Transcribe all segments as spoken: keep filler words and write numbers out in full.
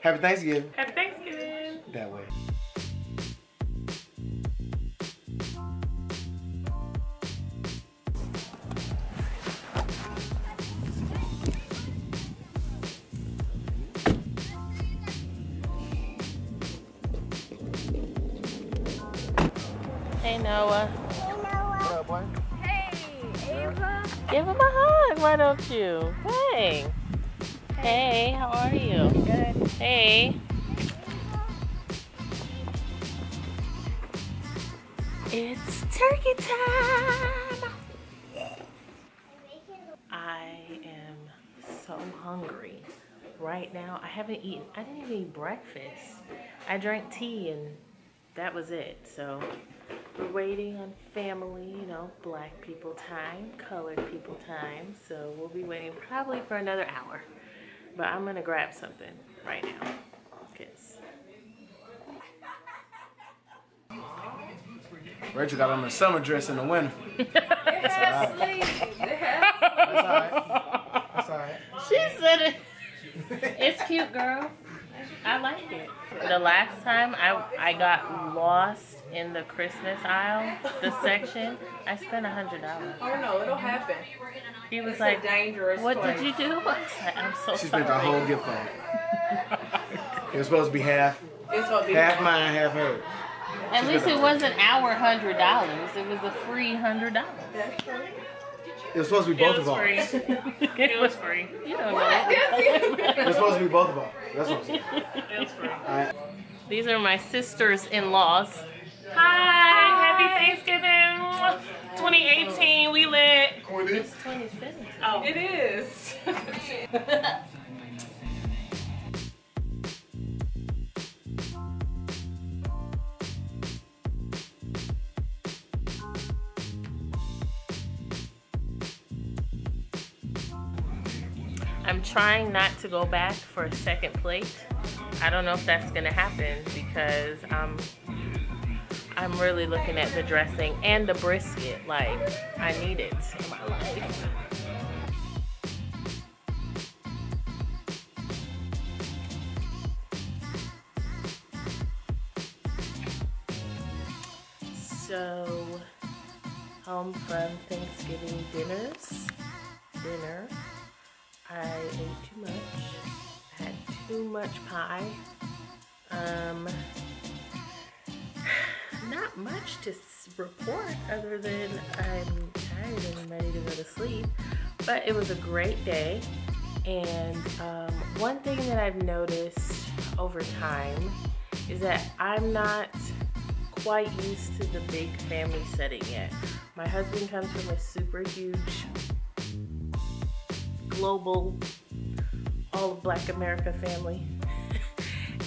Happy Thanksgiving. Happy Thanksgiving. That way. Hey, Noah. Hey, Noah. What up, boy? Hey, Ava. Give him a hug, why don't you? Hey. Hey, how are you? Good. Hey. It's turkey time! I am so hungry right now. I haven't eaten, I didn't even eat breakfast. I drank tea and that was it. So we're waiting on family, you know, black people time, colored people time. So we'll be waiting probably for another hour. But I'm gonna grab something right now, cause. Rachel got on the summer dress in the winter. That's all right. That's all right. That's all right. She said it. It's cute, girl. I like it. The last time I I got lost in the Christmas aisle, the section, I spent a hundred dollars. Oh no, it'll happen. He was it's like, a dangerous "What place. Did you do?" I was like, "I'm so she sorry." She spent the whole gift on it. It was supposed to be half, it's supposed to be half mine, half hers. At she least it wasn't our hundred dollars; it was a free hundred dollars. That's true. It was supposed to be both of ours. It was free. You don't know. It was supposed to be both of ours. That's what I'm saying. It was free. Right. These are my sisters-in-laws. Hi! Hi! Happy Thanksgiving! twenty eighteen, we lit. It's twenty seventeen. Oh, it is. I'm trying not to go back for a second plate. I don't know if that's gonna happen because I'm I'm really looking at the dressing and the brisket. Like, I need it in my life. So, home from Thanksgiving dinners. Dinner. I ate too much. I had too much pie. Um, not much to report other than I'm tired and ready to go to sleep. But it was a great day. And um, one thing that I've noticed over time is that I'm not quite used to the big family setting yet. My husband comes from a super huge global, all of Black America family.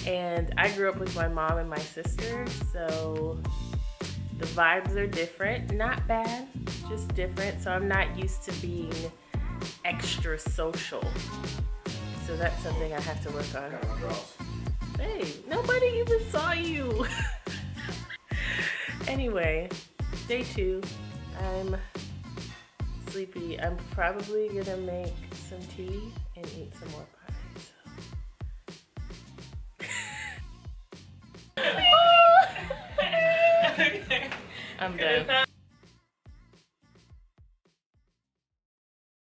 And I grew up with my mom and my sister, so the vibes are different. Not bad, just different. So I'm not used to being extra social. So that's something I have to work on. Hey, nobody even saw you. Anyway, day two. I'm sleepy. I'm probably gonna make some tea and eat some more pie. So. I'm done.